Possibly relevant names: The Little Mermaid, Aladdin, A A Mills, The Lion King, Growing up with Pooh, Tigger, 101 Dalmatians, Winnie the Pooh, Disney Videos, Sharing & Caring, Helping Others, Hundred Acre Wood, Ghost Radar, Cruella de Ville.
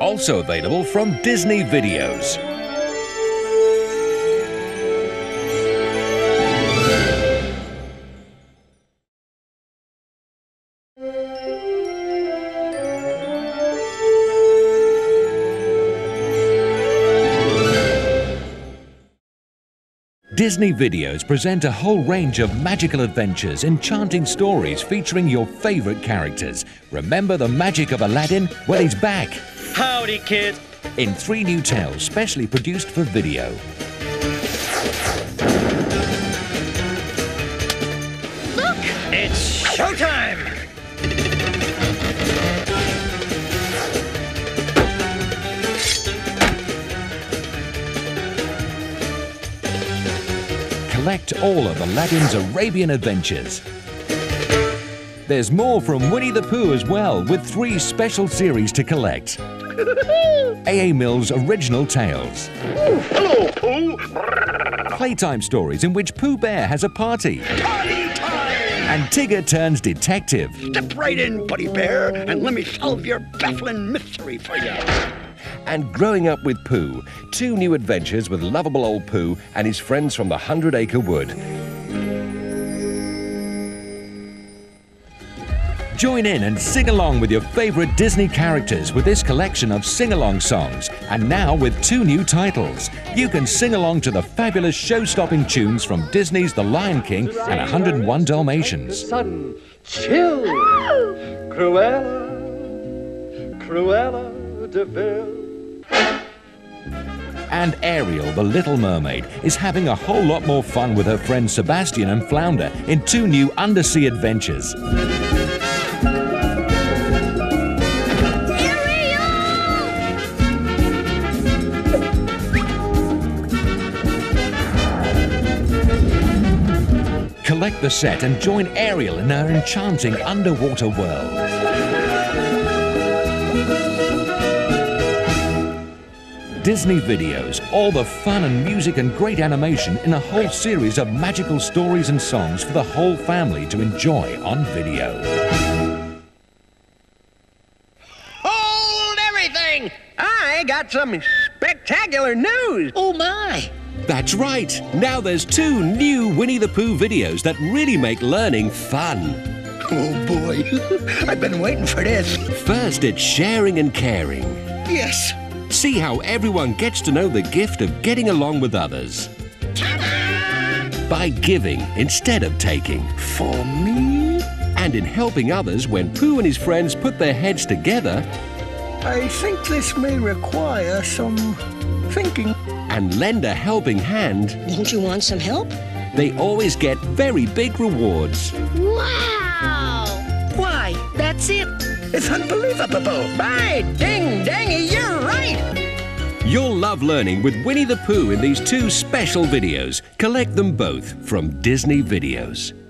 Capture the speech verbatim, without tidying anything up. Also available from Disney Videos. Disney Videos present a whole range of magical adventures, enchanting stories featuring your favorite characters. Remember the magic of Aladdin? Well, he's back! Howdy, kid! In three new tales specially produced for video. Look! It's showtime! Collect all of Aladdin's Arabian adventures. There's more from Winnie the Pooh as well, with three special series to collect. A A Mills' original tales. Ooh, hello, Pooh! Playtime stories in which Pooh Bear has a party. Party time! And Tigger turns detective. Step right in, Buddy Bear, and let me solve your baffling mystery for you. And Growing Up with Pooh, two new adventures with lovable old Pooh and his friends from the Hundred Acre Wood. Join in and sing along with your favorite Disney characters with this collection of sing-along songs, and now with two new titles. You can sing along to the fabulous show-stopping tunes from Disney's The Lion King and one oh one Dalmatians. Sudden chill, Cruella, Cruella de Ville. And Ariel, the Little Mermaid, is having a whole lot more fun with her friends Sebastian and Flounder in two new undersea adventures. Ariel! Collect the set and join Ariel in her enchanting underwater world. Disney Videos, all the fun and music and great animation in a whole series of magical stories and songs for the whole family to enjoy on video. Hold everything! I got some spectacular news! Oh my! That's right! Now there's two new Winnie the Pooh videos that really make learning fun. Oh boy, I've been waiting for this. First, it's sharing and caring. Yes. See how everyone gets to know the gift of getting along with others. Ta-da! By giving instead of taking. For me? And in helping others when Pooh and his friends put their heads together. I think this may require some thinking. And lend a helping hand. Didn't you want some help? They always get very big rewards. Wow! Why, that's it. It's unbelievable. Bye, ding, dangy, you're right. You'll love learning with Winnie the Pooh in these two special videos. Collect them both from Disney Videos.